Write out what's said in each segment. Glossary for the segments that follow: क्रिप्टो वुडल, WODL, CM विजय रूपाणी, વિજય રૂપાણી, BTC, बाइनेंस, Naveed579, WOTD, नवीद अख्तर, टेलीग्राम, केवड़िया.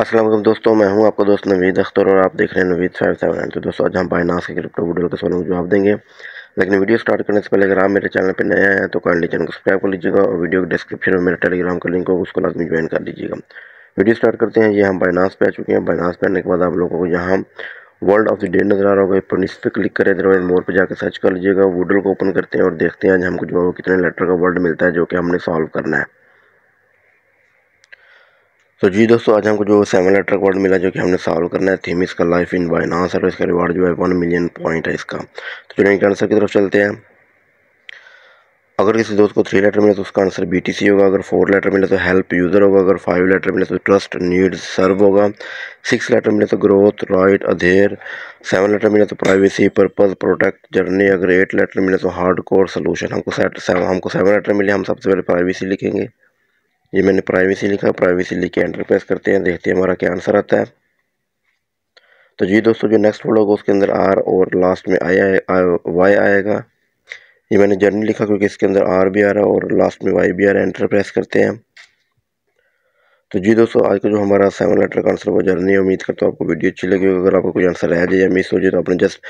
अस्सलाम वालेकुम दोस्तों, मैं हूं आपका दोस्त नवीद अख्तर और आप देख रहे हैं नवीद 579। तो दोस्तों आज हम बाइनेंस के क्रिप्टो वुडल के सवालों का जवाब देंगे, लेकिन वीडियो स्टार्ट करने से पहले अगर आप मेरे चैनल पर नए आए हैं तो काइंडली चैनल को सब्सक्राइब कर लीजिएगा और वीडियो के डिस्क्रिप्शन में मेरे टेलीग्राम का लिंक हो, उसको लाजमी ज्वाइन कर लीजिएगा। वीडियो स्टार्ट करते हैं। ये हम बाइनेंस पे आ चुके हैं। बाइनेंस पे आने के बाद आप लोगों को यहाँ वर्ल्ड ऑफ द डे नजर आ रहा होगा। इस पर इस पर क्लिक करें, अदरवाइज मोर पर जाकर सर्च कर लीजिएगा। वुडल को ओपन करते हैं और देखते हैं हमको जो है कितने लेटर का वर्ड मिलता है जो कि हमने सॉल्व करना है। तो जी दोस्तों आज हमको जो 7 लेटर का वर्ड मिला जो कि हमने सॉल्व करना है। थीम इसका लाइफ इन बाइनेंस और इसका रिवार्ड जो है 1 मिलियन पॉइंट है इसका। तो चलिए इनके आंसर की तरफ चलते हैं। अगर किसी दोस्त को 3 लेटर मिले तो उसका आंसर BTC होगा। अगर 4 लेटर मिले तो हेल्प यूज़र होगा। अगर 5 लेटर मिले तो ट्रस्ट नीड्स सर्व होगा। 6 लेटर मिले तो ग्रोथ राइट अधेर। 7 लेटर मिले तो प्राइवेसी पर्पस प्रोटेक्ट जर्नी। अगर 8 लेटर मिले तो हार्ड कोर सोल्यूशन। हमको 7 लेटर मिले, हम सबसे पहले प्राइवेसी लिखेंगे। ये मैंने प्राइवेसी लिखा, प्राइवेसी लिख के एंटर प्रेस करते हैं, देखते हैं हमारा क्या आंसर आता है। तो जी दोस्तों जो नेक्स्ट वर्ड होगा उसके अंदर R और लास्ट में Y आएगा। ये मैंने जर्नी लिखा क्योंकि इसके अंदर R भी आ रहा है और लास्ट में Y भी आ रहा है। एंटर प्रेस करते हैं। तो जी दोस्तों आज का जो हमारा 7 लेटर का आंसर वो जर्नी। उम्मीद करता हूँ आपको वीडियो अच्छी लगी। अगर आपको कोई आंसर रह जाए या मिस हो जाए तो आपने जस्ट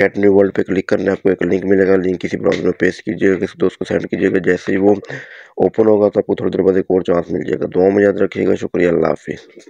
गेट न्यू वर्ल्ड पे क्लिक करना है, आपको एक लिंक मिलेगा। लिंक किसी ब्राउज़र में पेस्ट कीजिएगा, किसी दोस्त को सेंड कीजिएगा। जैसे ही वो ओपन होगा तो आपको थोड़ी देर बाद एक और चांस मिल जाएगा। दुआ में याद रखिएगा। शुक्रिया, अल्लाह हाफिज़।